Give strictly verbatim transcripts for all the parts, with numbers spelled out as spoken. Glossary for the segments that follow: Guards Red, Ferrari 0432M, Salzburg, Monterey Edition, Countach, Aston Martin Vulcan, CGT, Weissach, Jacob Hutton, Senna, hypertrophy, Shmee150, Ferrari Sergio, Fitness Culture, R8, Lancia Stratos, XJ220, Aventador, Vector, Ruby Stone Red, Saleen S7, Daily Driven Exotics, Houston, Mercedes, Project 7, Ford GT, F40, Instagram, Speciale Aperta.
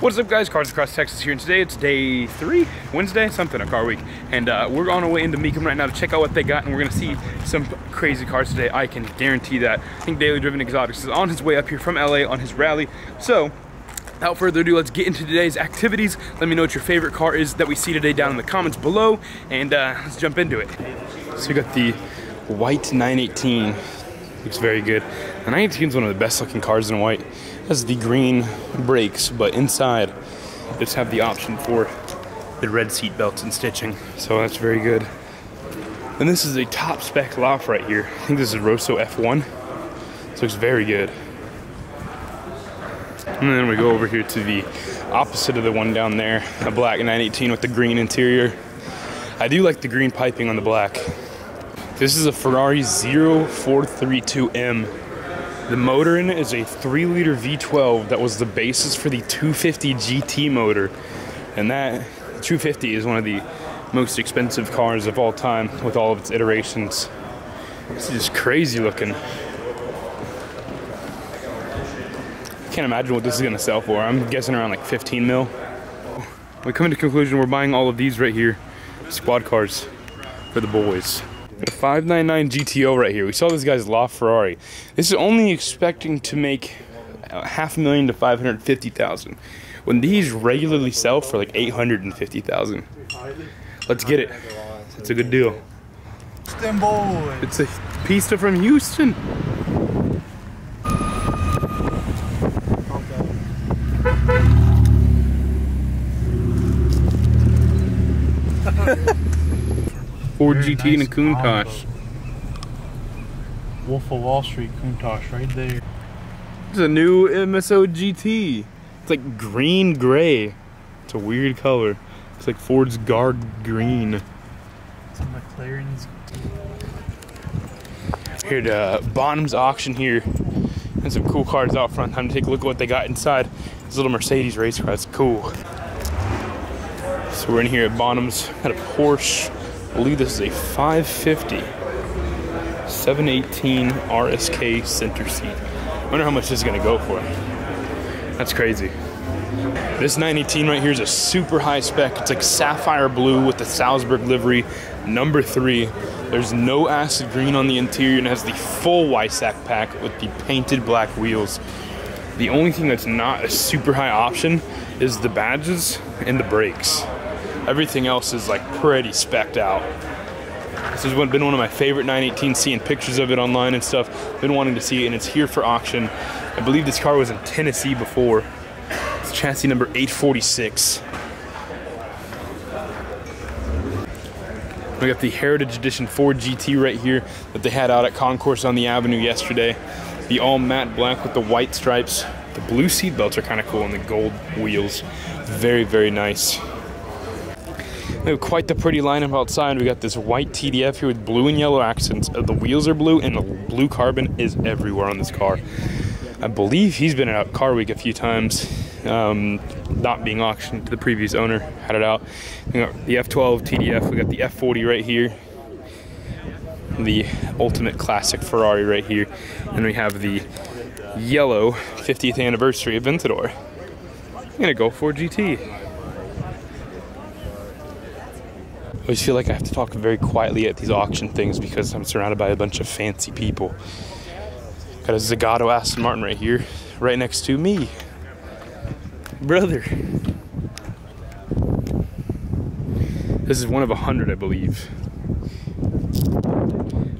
What's up, guys? Cars Across Texas here, and today it's day three, Wednesday, something, a car week. And uh, we're on our way into Mecham right now to check out what they got, and we're gonna see some crazy cars today. I can guarantee that. I think Daily Driven Exotics is on his way up here from L A on his rally. So, without further ado, let's get into today's activities. Let me know what your favorite car is that we see today down in the comments below, and uh, let's jump into it. So we got the white nine eighteen, looks very good. The nine eighteen's one of the best looking cars in white. Has the green brakes, but inside they just have the option for the red seat belts and stitching, so that's very good. And this is a top spec loft right here. I think this is Rosso F one. This looks very good. And then we go over here to the opposite of the one down there, a black nine eighteen with the green interior. I do like the green piping on the black. This is a Ferrari zero four three two M. The motor in it is a three liter V twelve that was the basis for the two fifty G T motor. And that two fifty is one of the most expensive cars of all time with all of its iterations. This is just crazy looking. I can't imagine what this is gonna sell for. I'm guessing around like fifteen mil. We come into conclusion, we're buying all of these right here. Squad cars for the boys. The five ninety-nine G T O right here. We saw this guy's LaFerrari. This is only expecting to make half a million to five hundred fifty thousand. When these regularly sell for like eight hundred fifty thousand. Let's get it. It's a good deal. It's a Pista from Houston. Ford Very G T nice and a Countach. Wolf of Wall Street Countach right there. It's a new M S O G T. It's like green gray. It's a weird color. It's like Ford's guard green. It's a McLaren's. Here at uh, Bonhams auction here. And some cool cars out front. Time to take a look at what they got inside. This little Mercedes race car. It's cool. So we're in here at Bonhams at a Porsche. I believe this is a five fifty, seven eighteen R S K center seat. I wonder how much this is gonna go for. That's crazy. This nine eighteen right here is a super high spec. It's like sapphire blue with the Salzburg livery, number three. There's no acid green on the interior and has the full Weissach pack with the painted black wheels. The only thing that's not a super high option is the badges and the brakes. Everything else is like pretty specced out. This has been one of my favorite nine eighteen, seeing pictures of it online and stuff. Been wanting to see it, and it's here for auction. I believe this car was in Tennessee before. It's chassis number eight forty-six. We got the Heritage Edition Ford G T right here that they had out at Concourse on the Avenue yesterday. The all matte black with the white stripes. The blue seat belts are kind of cool and the gold wheels. Very, very nice. We have quite the pretty lineup outside. We got this white T D F here with blue and yellow accents. The wheels are blue and the blue carbon is everywhere on this car. I believe he's been at Car Week a few times, um, not being auctioned. The previous owner had it out. We got the F twelve T D F. We got the F forty right here. The ultimate classic Ferrari right here. And we have the yellow fiftieth anniversary Aventador. I'm gonna go for G T. I always feel like I have to talk very quietly at these auction things because I'm surrounded by a bunch of fancy people. Got a Zagato Aston Martin right here, right next to me. Brother. This is one of a hundred, I believe.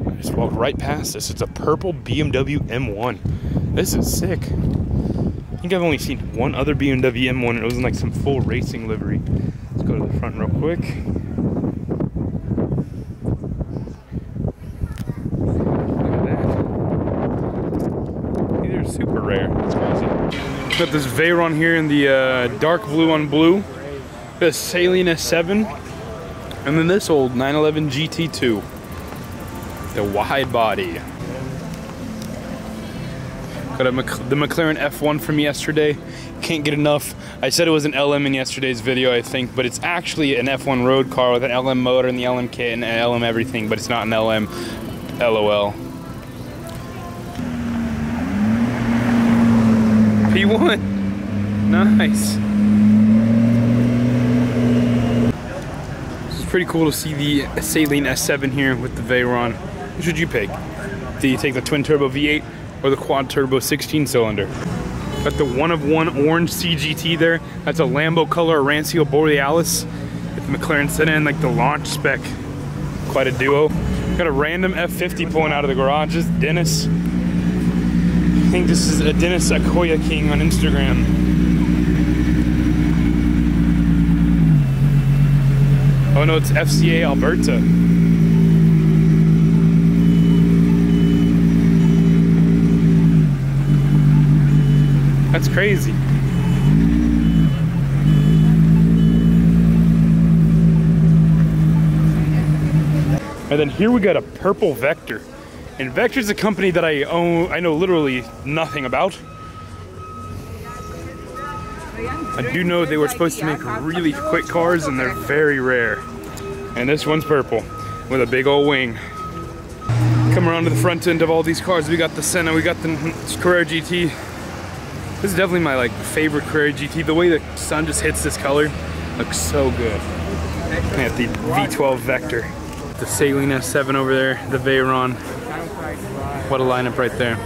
I just walked right past this. It's a purple B M W M one. This is sick. I think I've only seen one other B M W M one, and it was in like some full racing livery. Let's go to the front real quick. Super rare. It's crazy. Got this Veyron here in the uh, dark blue on blue. This Saleen S seven, and then this old nine eleven G T two. The wide body. Got a Mc the McLaren F one from yesterday. Can't get enough. I said it was an L M in yesterday's video, I think, but it's actually an F one road car with an L M motor and the L M kit and an L M everything, but it's not an L M. L O L. P one, nice. pretty cool to see the Saleen S seven here with the Veyron. Which would you pick? Do you take the twin turbo V eight or the quad turbo sixteen cylinder? Got the one of one orange C G T there. That's a Lambo color, Rancio Borealis. With the McLaren Senna and like the launch spec. Quite a duo. Got a random F fifty pulling out of the garage. This is Dennis. I think this is a Dennis Akoya King on Instagram. Oh no, it's F C A Alberta. That's crazy. And then here we got a purple Vector. And Vector's a company that I own, I know literally nothing about. I do know they were supposed to make really quick cars and they're very rare. And this one's purple with a big old wing. Come around to the front end of all these cars. We got the Senna, we got the Carrera G T. This is definitely my like favorite Carrera G T. The way the sun just hits this color looks so good. And the V twelve Vector. The Saleen S seven over there, the Veyron. What a lineup right there.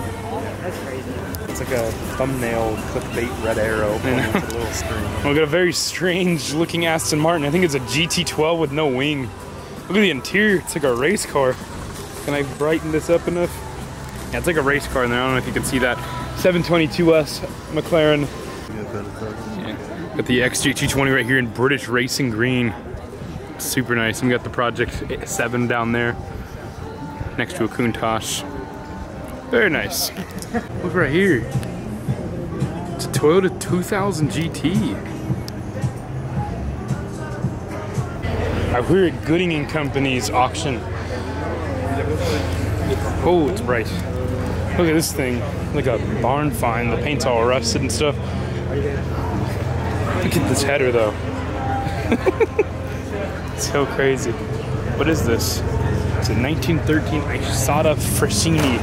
It's like a thumbnail clickbait red arrow pointing to the little screen. We've got a very strange looking Aston Martin. I think it's a G T twelve with no wing. Look at the interior. It's like a race car. Can I brighten this up enough? Yeah, it's like a race car in there. I don't know if you can see that. seven twenty-two S McLaren. Yeah. Got the X J two twenty right here in British Racing Green. It's super nice. And we got the Project seven down there next to a Countach. Very nice. Look right here. It's a Toyota two thousand G T. Right, we're at Gooding and Company's auction. Oh, it's bright. Look at this thing. Like a barn find. The paint's all rusted and stuff. Look at this header though. It's so crazy. What is this? It's a nineteen thirteen Isada Fresini.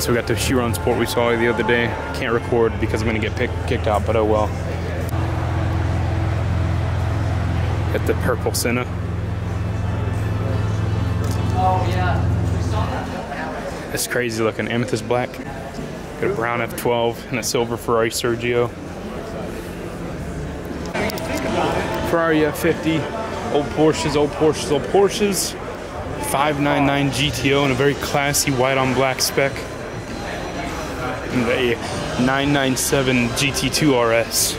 So we got the Chiron Sport we saw the other day. Can't record because I'm gonna get pick, kicked out, but oh well. Got the purple Senna. Oh yeah, we saw that. That's crazy looking, amethyst black. Got a brown F twelve and a silver Ferrari Sergio. Ferrari F fifty, old Porsches, old Porsches, old Porsches. five ninety-nine G T O in a very classy white on black spec. And a nine ninety-seven G T two R S.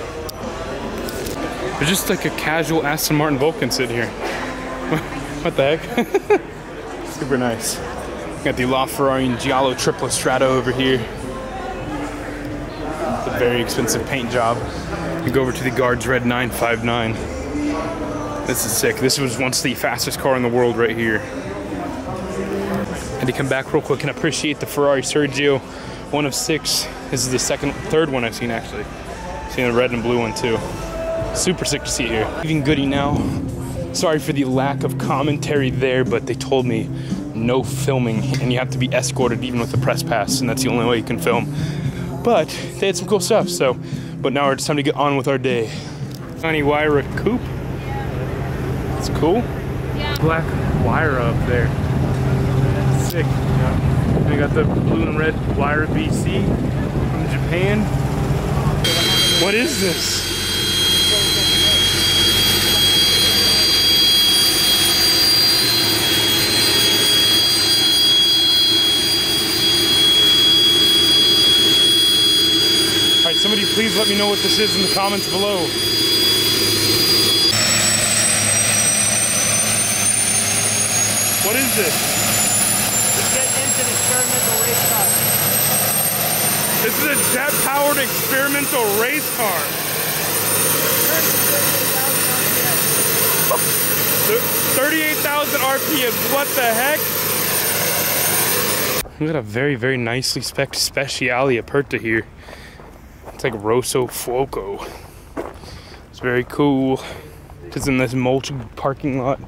There's just like a casual Aston Martin Vulcan sit here. What the heck? Super nice. Got the LaFerrari and Giallo Triplo Strato over here. It's a very expensive paint job. You go over to the Guards Red nine five nine. This is sick. This was once the fastest car in the world right here. Had to come back real quick and appreciate the Ferrari Sergio. One of six. This is the second, third one I've seen actually. I've seen the red and blue one too. Super sick to see here. Leaving Gooding now. Sorry for the lack of commentary there, but they told me no filming and you have to be escorted even with the press pass and that's the only way you can film. But they had some cool stuff, so. But now it's time to get on with our day. Tiny Huayra coupe. It's cool. Yeah. Black Huayra up there. Sick. Yeah. We got the blue and red Huayra B C from Japan. What is this? Alright, somebody please let me know what this is in the comments below. What is this? This is a jet-powered experimental race car. thirty-eight thousand R P M, what the heck? We got a very, very nicely spec'd Speciale Aperta here. It's like Rosso Fuoco. It's very cool. It's in this mulch parking lot.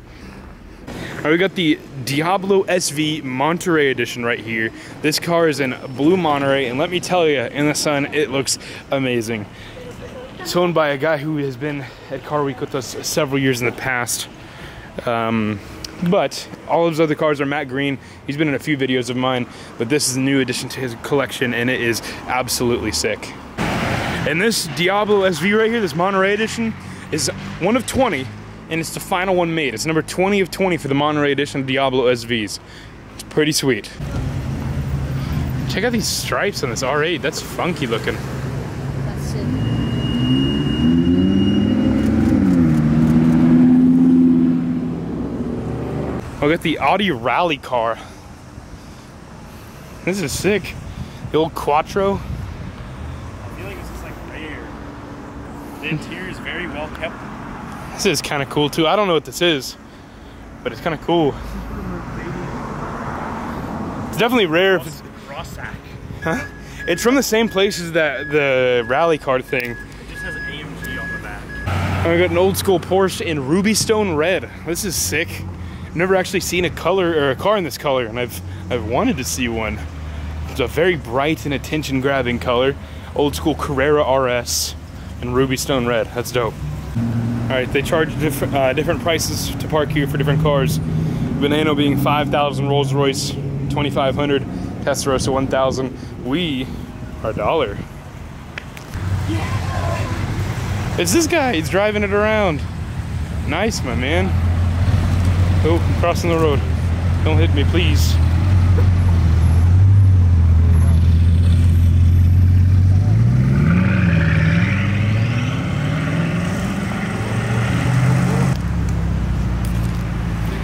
All right, we got the Diablo S V Monterey Edition right here. This car is in blue Monterey, and let me tell you, in the sun, it looks amazing. It's owned by a guy who has been at Car Week with us several years in the past. Um, but all of his other cars are matte green. He's been in a few videos of mine, but this is a new addition to his collection and it is absolutely sick. And this Diablo S V right here, this Monterey Edition, is one of twenty, and it's the final one made. It's number twenty of twenty for the Monterey Edition of Diablo S Vs. It's pretty sweet. Check out these stripes on this R eight. That's funky looking. That's it. I got the Audi Rally car. This is sick. The old Quattro. I feel like this is like rare. The interior is very well kept. This is kind of cool too. I don't know what this is, but it's kind of cool. It's definitely rare. If it's, Rossach. Huh? It's from the same place as that the Rally car thing. It just has A M G on the back. I got an old school Porsche in Ruby Stone Red. This is sick. Never actually seen a color or a car in this color, and I've I've wanted to see one. It's a very bright and attention-grabbing color. Old school Carrera R S and Ruby Stone Red. That's dope. All right, they charge different uh, different prices to park here for different cars. Veneno being five thousand, Rolls-Royce twenty-five hundred, Testarossa one thousand. We are a dollar. Yeah. It's this guy. He's driving it around. Nice, my man. Oh, I'm crossing the road. Don't hit me, please.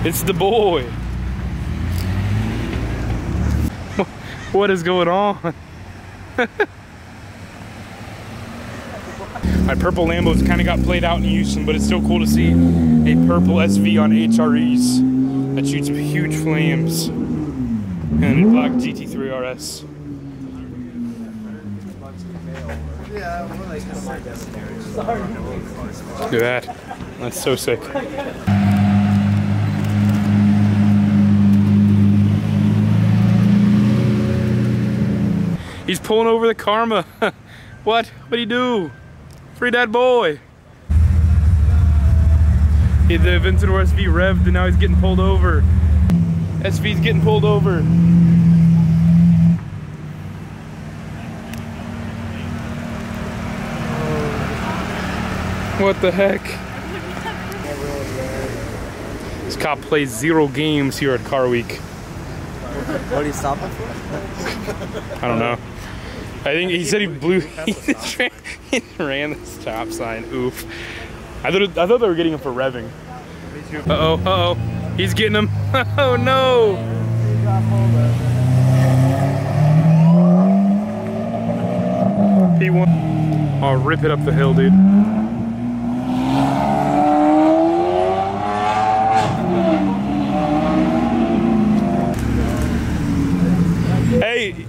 It's the boy. What is going on? My purple Lambo's kind of got played out in Houston, but it's still cool to see a purple S V on H R Es that shoots huge flames. And a black G T three R S. Look at that. That's so sick. He's pulling over the Karma. What? What'd he do? Free that boy! He had the Aventador S V revved and now he's getting pulled over. S V's getting pulled over. What the heck? This cop plays zero games here at Car Week. What are you stopping for? I don't know. I think he said he blew, he ran, he ran the stop sign, oof. I thought, I thought they were getting him for revving. Uh-oh, uh-oh, he's getting him, oh no! P one, I'll rip it up the hill, dude.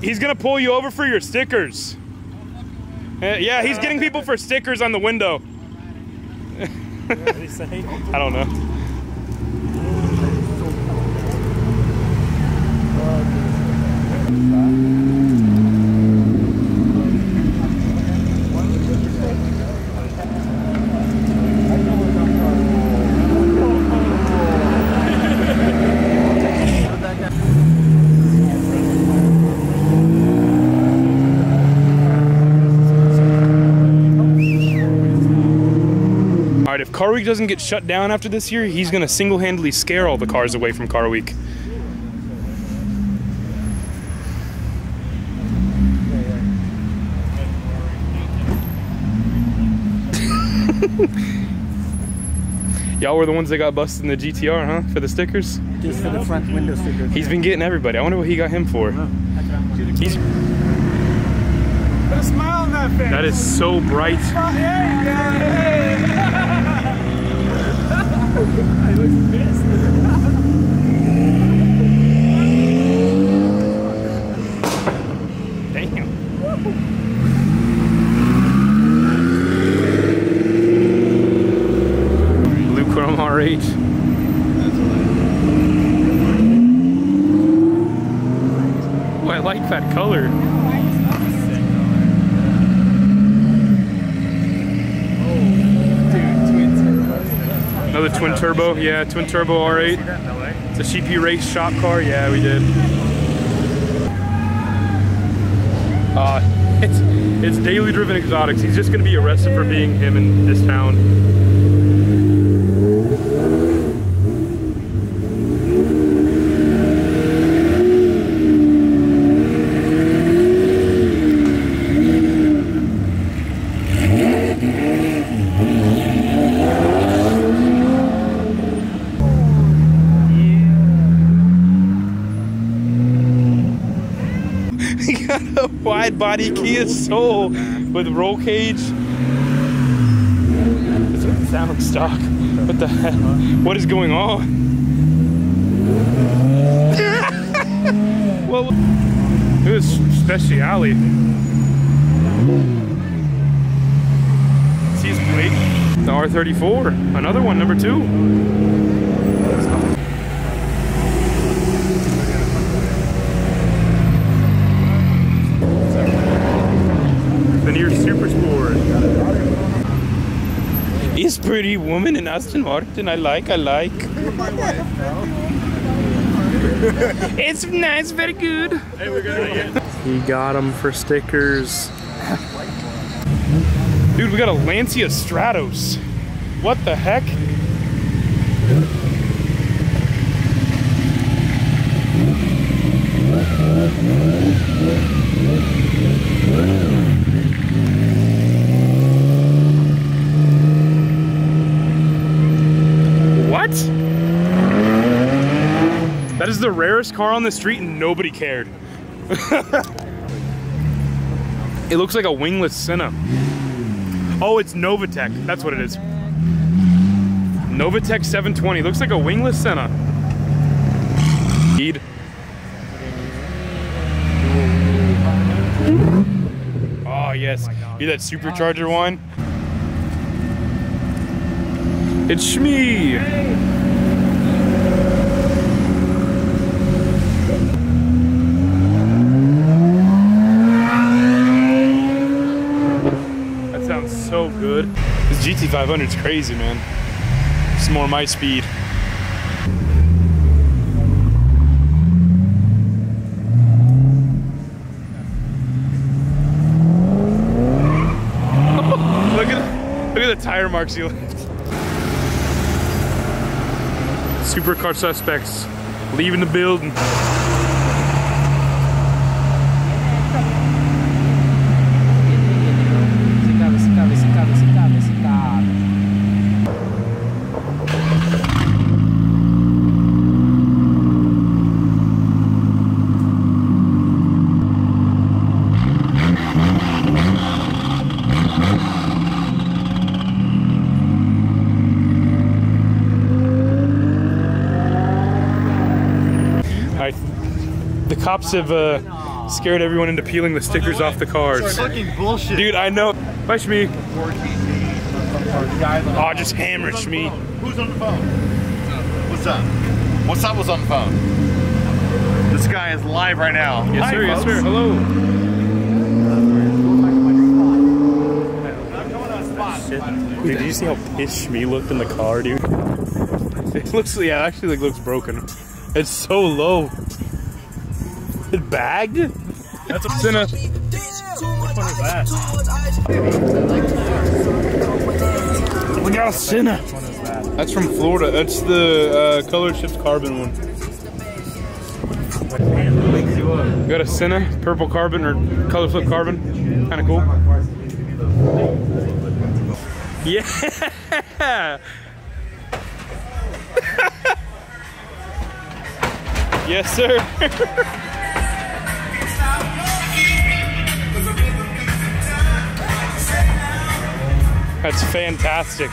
He's gonna pull you over for your stickers. Yeah, he's getting people for stickers on the window. I don't know. Car Week doesn't get shut down after this year, he's gonna single-handedly scare all the cars away from Car Week. Y'all were the ones that got busted in the G T R, huh? For the stickers? Just for the front window stickers. He's been getting everybody. I wonder what he got him for. He's... Put a smile on that face. That is so bright. I was pissed. Damn. Woo. Blue Chrome R eight. That's what I like. Oh, I like that color. That's a sick color. with twin turbo. Yeah, twin turbo R eight. It's a C P race shop car. Yeah, we did. Uh, it's it's Daily Driven Exotics. He's just gonna be arrested for being him in this town. Body Kia Soul with roll cage. It's like fabric stock. What the heck? What is going on? Well, it was speciale. See his plate? The R thirty-four. Another one, number two. This pretty woman in Aston Martin, I like, I like. It's nice, very good. Hey, we're gonna get... He got them for stickers. Dude, we got a Lancia Stratos. What the heck? That is the rarest car on the street and nobody cared. It looks like a wingless Senna. Oh, it's Novatec. That's what it is. Novatec seven twenty. Looks like a wingless Senna. Indeed. Oh, yes. Be that supercharger one. It's me. So good. This G T five hundred is crazy, man. It's more my speed. Oh, look at look at the tire marks he left. Supercar suspects leaving the building. Cops have uh, scared everyone into peeling the stickers off the cars. It's fucking bullshit. Dude, I know. Bye, Shmi. Oh, just hammer Shmi. Who's on the phone? What's up? What's up was on the phone? This guy is live right now. Yes, sir. Hi, yes, sir. Hello. Dude, did you see how pissed Shmi looked in the car, dude? It looks, yeah, it actually like, looks broken. It's so low. It bagged? That's a Senna. Which one is that? Look out, Senna. That's from Florida. That's the uh, Color Shift Carbon one. We got a Senna, purple carbon or color flip carbon. Kind of cool. Yeah! Yes, sir. That's fantastic.